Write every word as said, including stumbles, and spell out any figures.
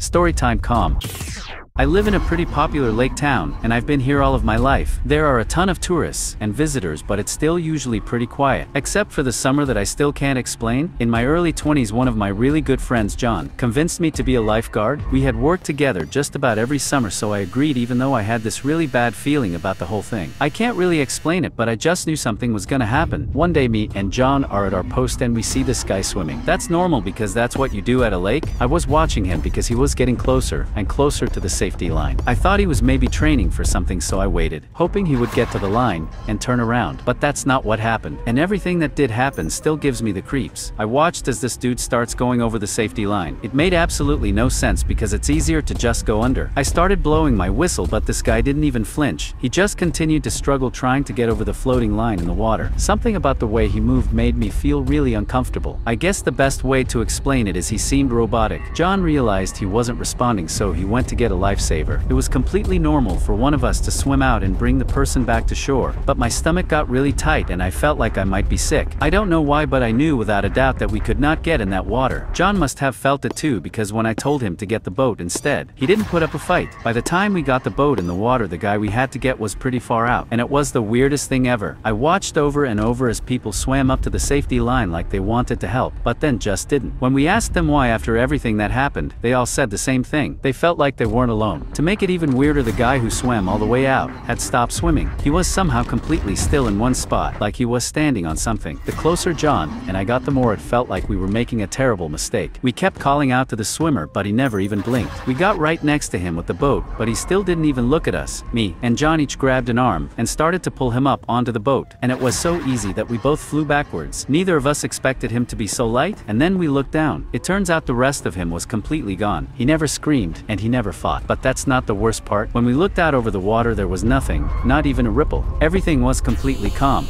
Storytime calm. I live in a pretty popular lake town, and I've been here all of my life. There are a ton of tourists and visitors, but it's still usually pretty quiet, except for the summer that I still can't explain. In my early twenties, one of my really good friends, John, convinced me to be a lifeguard. We had worked together just about every summer, so I agreed, even though I had this really bad feeling about the whole thing. I can't really explain it, but I just knew something was gonna happen. One day, me and John are at our post and we see this guy swimming. That's normal because that's what you do at a lake. I was watching him because he was getting closer and closer to the safety line. I thought he was maybe training for something, so I waited, hoping he would get to the line and turn around. But that's not what happened, and everything that did happen still gives me the creeps. I watched as this dude starts going over the safety line. It made absolutely no sense because it's easier to just go under. I started blowing my whistle, but this guy didn't even flinch. He just continued to struggle, trying to get over the floating line in the water. Something about the way he moved made me feel really uncomfortable. I guess the best way to explain it is he seemed robotic. John realized he wasn't responding, so he went to get a lifesaver. It was completely normal for one of us to swim out and bring the person back to shore, but my stomach got really tight and I felt like I might be sick. I don't know why, but I knew without a doubt that we could not get in that water. John must have felt it too, because when I told him to get the boat instead, he didn't put up a fight. By the time we got the boat in the water, the guy we had to get was pretty far out, and it was the weirdest thing ever. I watched over and over as people swam up to the safety line like they wanted to help, but then just didn't. When we asked them why after everything that happened, they all said the same thing. They felt like they weren't alone. To make it even weirder, the guy who swam all the way out had stopped swimming. He was somehow completely still in one spot, like he was standing on something. The closer John and I got, the more it felt like we were making a terrible mistake. We kept calling out to the swimmer, but he never even blinked. We got right next to him with the boat, but he still didn't even look at us. Me and John each grabbed an arm and started to pull him up onto the boat, and it was so easy that we both flew backwards. Neither of us expected him to be so light, and then we looked down. It turns out the rest of him was completely gone. He never screamed, and he never fought. But that's not the worst part. When we looked out over the water, there was nothing, not even a ripple. Everything was completely calm.